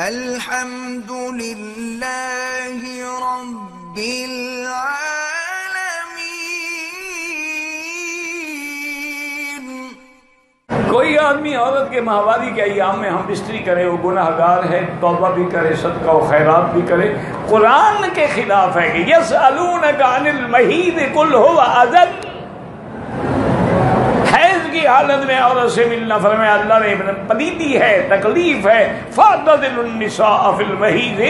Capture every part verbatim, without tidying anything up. अल्हम्दुलिल्लाहि रब्बिल आलमीन। कोई आदमी औरत के माहवारी के अयाम में हम्बिस्तरी करे, वो गुनाहगार है, तौबा भी करे, सदका व खैरात भी करे, कुरान के खिलाफ है कि यसअलूनका अनिल महीद कुल हुवा अज़न। हालत में औरत से मिलना फरमाया अल्लाह ने पलीदी है, तकलीफ है, फातदिलुन निसा फिल महीज़,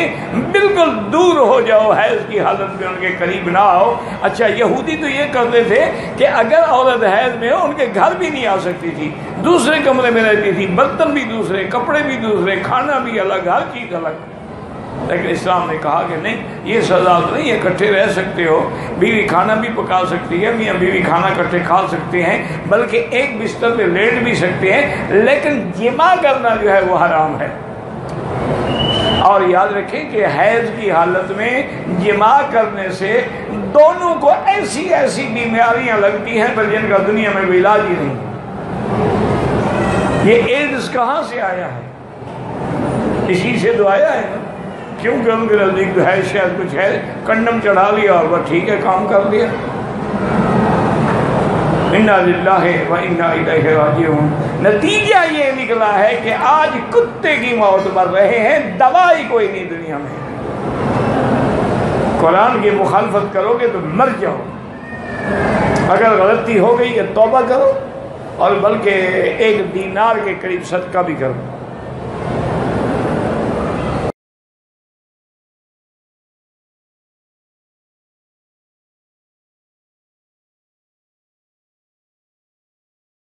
बिल्कुल दूर हो जाओ, हैज की हालत में उनके करीब ना आओ। अच्छा, यहूदी तो ये करते थे कि अगर औरत हैज में हो उनके घर भी नहीं आ सकती थी, दूसरे कमरे में रहती थी, बर्तन भी दूसरे, कपड़े भी दूसरे, खाना भी अलग, हर चीज़ अलग। लेकिन इस्लाम ने कहा कि नहीं, ये सजा तो नहीं, इकट्ठे रह सकते हो, बीवी खाना भी पका सकती है, मियाँ बीवी खाना इकट्ठे खा सकते हैं, बल्कि एक बिस्तर पे लेट भी सकते हैं, लेकिन जिमा करना जो है वो हराम है। और याद रखें कि हैज की हालत में जिमा करने से दोनों को ऐसी ऐसी बीमारियाँ लगती हैं पर जिनका दुनिया में कोई इलाज ही नहीं। ये एड्स कहाँ से आया है? इसी से तो आया है, क्योंकि उनके नज़दीक है शायद कुछ है, कंडम चढ़ा लिया और वह ठीक है काम कर दिया। इन्ना लिल्लाहि व इन्ना इलैहि राजिऊन। नतीजा ये निकला है कि आज कुत्ते की मौत मर रहे हैं, दवाई कोई नहीं दुनिया में। कुरान की मुखालफत करोगे तो मर जाओ, अगर गलती हो गई है तौबा करो और बल्कि एक दीनार के करीब सदका भी करो।